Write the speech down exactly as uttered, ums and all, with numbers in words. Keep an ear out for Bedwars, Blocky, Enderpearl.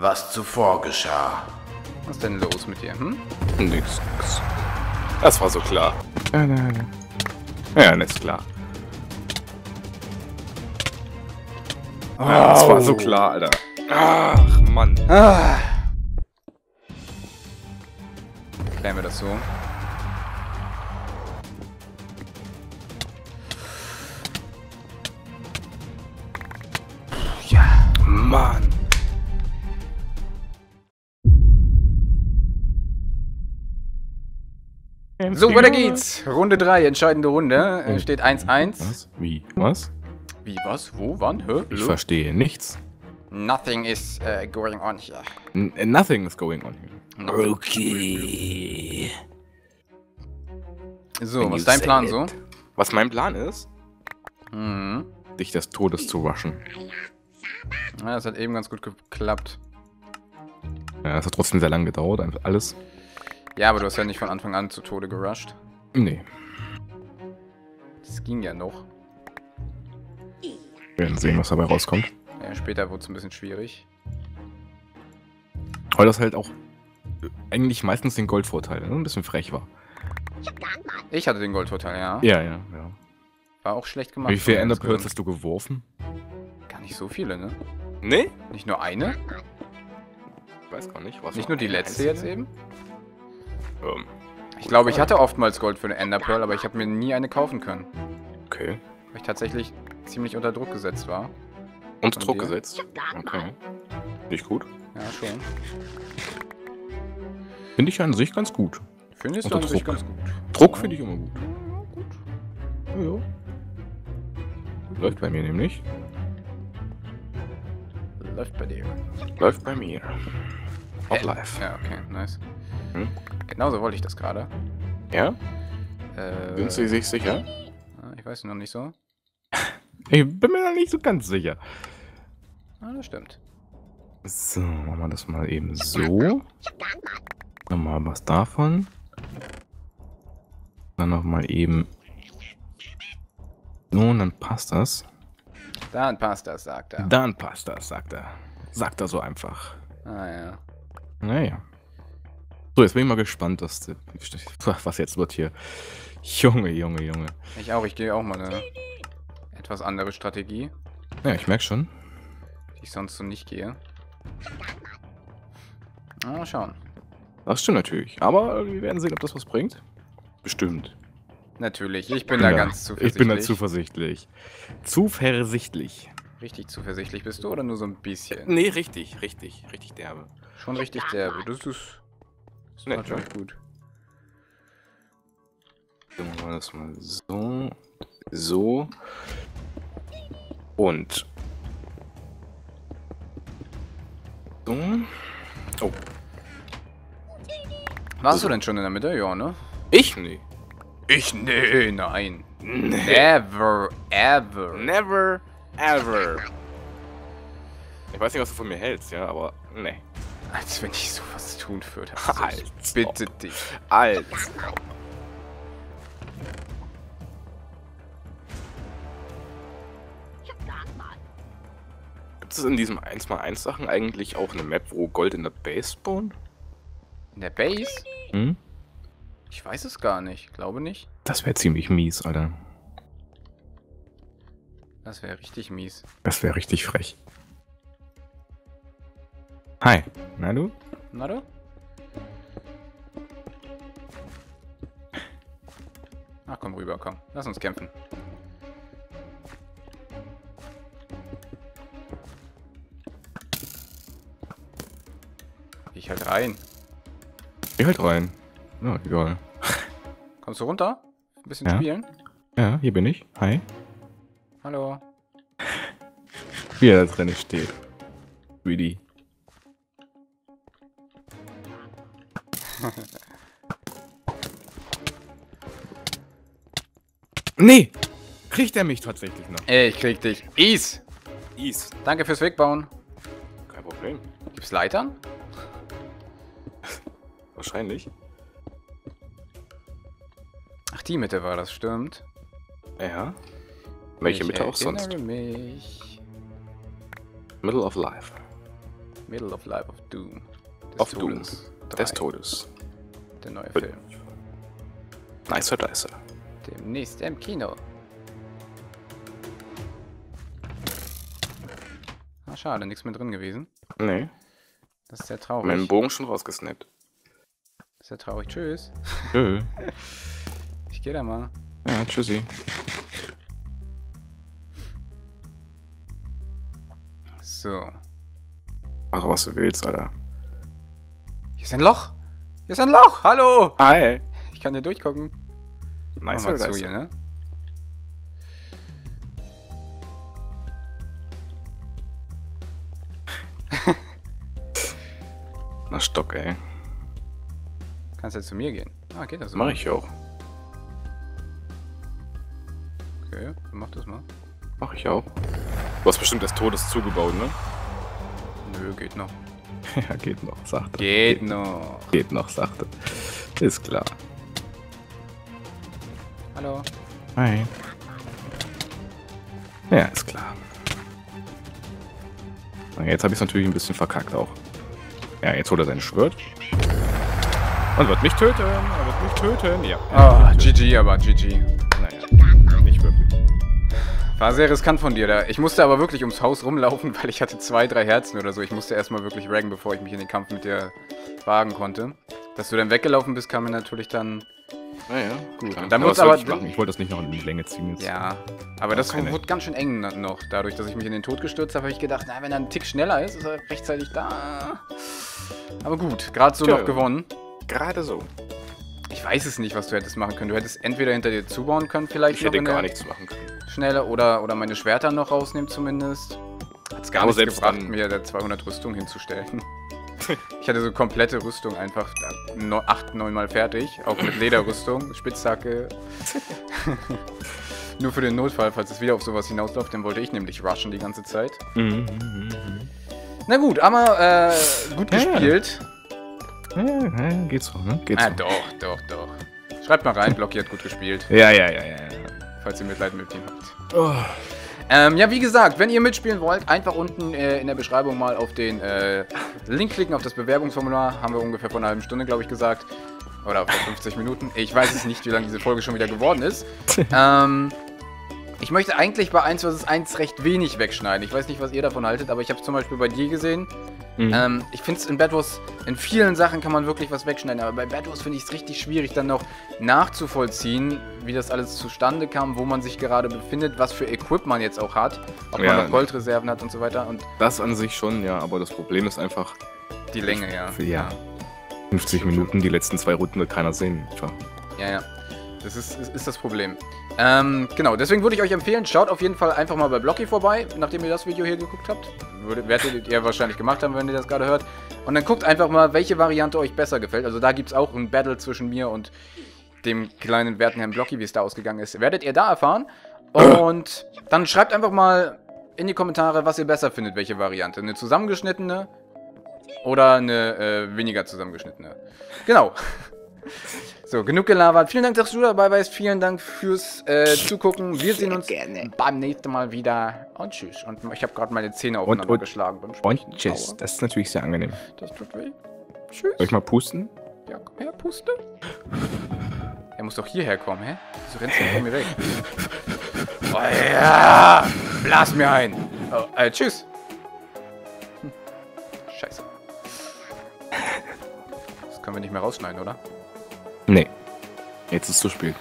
was zuvor geschah. Was ist denn los mit dir, hm? Nix, nix. Das war so klar. Ja, ja, ja. Ja, ist klar. Oh. Ja, das war so klar, Alter. Ach, Mann. Ah. Klären wir das so. Ja, Mann. So, weiter geht's. Runde drei, entscheidende Runde. Äh, steht eins eins. Was? Wie? Was? Wie, was? Wo? Wann? Hä? Ich verstehe nichts. Nothing is uh, going on here. N nothing is going on here. Nothing. Okay. So, When was ist dein Plan it. so? Was mein Plan ist? Mhm. Dich des Todes zu rushen. Ja, das hat eben ganz gut geklappt. Ja, das hat trotzdem sehr lange gedauert, einfach alles. Ja, aber du hast ja nicht von Anfang an zu Tode gerusht. Nee. Das ging ja noch. Wir werden sehen, was dabei rauskommt. Ja, später wurde es ein bisschen schwierig. Weil das halt auch eigentlich meistens den Goldvorteil, ne? Ein bisschen frech war. Ich hatte den Goldvorteil, ja. Ja, ja, ja. War auch schlecht gemacht. Wie viele Enderpearls hast du geworfen? Gar nicht so viele, ne? Nee? Nicht nur eine? Ich weiß gar nicht. Was nicht nur die letzte jetzt eben? Ähm, ich glaube, ich hatte oftmals Gold für eine Enderpearl, aber ich habe mir nie eine kaufen können. Okay. Weil ich tatsächlich ziemlich unter Druck gesetzt war. Unter Druck gesetzt? Okay. Nicht gut? Ja, schon. Finde ich an sich ganz gut. Findest du an sich ganz gut? Druck finde ich immer gut. Ja, gut. Ja, ja. Läuft bei mir nämlich. Läuft bei dir. Läuft bei mir. Auch live. Ja, okay, nice. Hm? Genauso wollte ich das gerade. Ja? Äh, Sind Sie sich sicher? Ich weiß noch nicht so. Ich bin mir noch nicht so ganz sicher. Ah, das stimmt. So, machen wir das mal eben so. Nochmal was davon. Dann nochmal eben. So, dann passt das. Dann passt das, sagt er. Dann passt das, sagt er. Sagt er so einfach. Ah ja. Naja. So, jetzt bin ich mal gespannt, was, was jetzt wird hier. Junge, Junge, Junge. Ich auch, ich gehe auch mal eine etwas andere Strategie. Ja, ich merke schon. Die ich sonst so nicht gehe. Mal schauen. Das stimmt natürlich, aber wir werden sehen, ob das was bringt. Bestimmt. Natürlich, ich bin ja, da ganz zuversichtlich. Ich bin da zuversichtlich. Zuversichtlich. Richtig zuversichtlich bist du oder nur so ein bisschen? Nee, richtig, richtig, richtig derbe. Schon richtig derbe, das ist... Das ist natürlich gut. Dann machen wir das mal so. So. Und. So. Oh. Warst du denn schon in der Mitte? Ja, ne? Ich? Nee. Ich? Nee, nein. Never, ever. Never, ever. Ich weiß nicht, was du von mir hältst, ja, aber nee. Als wenn ich sowas tun würde. Also als bitte ob. dich. Als ob. Gibt es in diesem eins mal eins Sachen eigentlich auch eine Map, wo Gold in der Base spawnt? In der Base? Hm? Ich weiß es gar nicht. Glaube nicht. Das wäre ziemlich mies, Alter. Das wäre richtig mies. Das wäre richtig frech. Hi. Na du? Na du? Ach komm rüber, komm. Lass uns kämpfen. Ich halt rein. Ich halt rein. Ja, egal. Kommst du runter? Ein bisschen ja. spielen? Ja, hier bin ich. Hi. Hallo. Wie er da drin steht. Really. Nee! Kriegt er mich tatsächlich noch? Ey, ich krieg dich. Ease! Ease. Danke fürs Wegbauen. Kein Problem. Gibt's Leitern? Wahrscheinlich. Ach, die Mitte war das, stimmt. Ja. Welche ich Mitte auch sonst? Mich. Middle of Life. Middle of Life of Doom. Des of Todes. Doom. Des Todes. Der neue Film. Nicer Dicer. Demnächst im Kino. Ah, schade, nichts mehr drin gewesen. Nee. Das ist sehr traurig. Mein Bogen schon rausgesnappt. Das ist sehr traurig. Tschüss. Tschö. Ich geh da mal. Ja, tschüssi. So. Mach, was du willst, Alter. Hier ist ein Loch! Hier ist ein Loch! Hallo! Hi! Ich kann hier durchgucken. Nice, mal zu hier, ne? Na, Stock, ey. Kannst ja zu mir gehen. Ah, geht das so? Mach ich auch. Okay, dann mach das mal. Mach ich auch. Du hast bestimmt des Todes zugebaut, ne? Nö, geht noch. Ja, geht noch, sagt er. Geht, geht noch. Geht noch, sagt er. Ist klar. Hallo. Hi. Ja, ist klar. Okay, jetzt habe ich es natürlich ein bisschen verkackt auch. Ja, jetzt holt er sein Schwert. Und wird mich töten. Er wird mich töten. Ja. Ah, oh, G G, aber G G. Naja, nicht wirklich. War sehr riskant von dir da. Ich musste aber wirklich ums Haus rumlaufen, weil ich hatte zwei, drei Herzen oder so. Ich musste erstmal wirklich raggen, bevor ich mich in den Kampf mit dir wagen konnte. Dass du dann weggelaufen bist, kam mir natürlich dann... Naja, gut. Dann dann aber, ich, ich wollte das nicht noch in die Länge ziehen jetzt. Ja, aber das keine... wurde ganz schön eng noch. Dadurch, dass ich mich in den Tod gestürzt habe, habe ich gedacht, na, wenn er einen Tick schneller ist, ist er rechtzeitig da. Aber gut, gerade so Tö. noch gewonnen. Gerade so. Ich weiß es nicht, was du hättest machen können. Du hättest entweder hinter dir zubauen können, vielleicht. Ich noch hätte gar nichts machen können. Schneller oder, oder meine Schwerter noch rausnehmen zumindest. Hat es gar nicht gebracht, mir der zweihundert Rüstung hinzustellen. Ich hatte so komplette Rüstung einfach acht, neun Mal fertig. Auch mit Lederrüstung, Spitzhacke. Nur für den Notfall, falls es wieder auf sowas hinausläuft, dann wollte ich nämlich rushen die ganze Zeit. Na gut, aber äh, gut gespielt. Ja, ja, geht so, ne? Geht so. Ah, doch, doch, doch. Schreibt mal rein, Blocky hat gut gespielt. Ja, ja, ja, ja. Falls ihr Mitleid mit ihm habt. Oh. Ähm, ja, wie gesagt, wenn ihr mitspielen wollt, einfach unten äh, in der Beschreibung mal auf den äh, Link klicken, auf das Bewerbungsformular. Haben wir ungefähr vor einer halben Stunde, glaube ich, gesagt. Oder vor fünfzig Minuten. Ich weiß es nicht, wie lange diese Folge schon wieder geworden ist. Ähm, ich möchte eigentlich bei eins gegen eins recht wenig wegschneiden. Ich weiß nicht, was ihr davon haltet, aber ich habe es zum Beispiel bei dir gesehen. Mhm. Ähm, ich finde es in Bedwars, in vielen Sachen kann man wirklich was wegschneiden, aber bei Bedwars finde ich es richtig schwierig, dann noch nachzuvollziehen, wie das alles zustande kam, wo man sich gerade befindet, was für Equip man jetzt auch hat, ob ja, man noch Goldreserven hat und so weiter. Und das an sich schon, ja, aber das Problem ist einfach... Die Länge, ja. Ja. fünfzig Minuten, die letzten zwei Runden wird keiner sehen. Tja. Ja, ja. Das ist, ist, ist das Problem. Ähm, genau, deswegen würde ich euch empfehlen, schaut auf jeden Fall einfach mal bei Blocky vorbei, nachdem ihr das Video hier geguckt habt. Würde, werdet ihr wahrscheinlich gemacht haben, wenn ihr das gerade hört. Und dann guckt einfach mal, welche Variante euch besser gefällt. Also da gibt es auch ein Battle zwischen mir und dem kleinen werten Herrn Blocky, wie es da ausgegangen ist. Werdet ihr da erfahren. Und dann schreibt einfach mal in die Kommentare, was ihr besser findet, welche Variante. Eine zusammengeschnittene oder eine äh, weniger zusammengeschnittene. Genau. So, genug gelabert. Vielen Dank, dass du dabei warst. Vielen Dank fürs äh, Zugucken. Wir sehen uns gerne beim nächsten Mal wieder. Und tschüss. Und ich habe gerade meine Zähne aufeinander und, und, geschlagen beim Sprechen. Und tschüss. Das ist natürlich sehr angenehm. Das tut weh. Tschüss. Soll ich mal pusten? Ja, komm her, puste. Er muss doch hierher kommen, hä? Wieso rennst du von mir weg? Oh ja! Blas mir ein! Oh, äh, tschüss. Hm. Scheiße. Das können wir nicht mehr rausschneiden, oder? Nee, jetzt ist zu spät.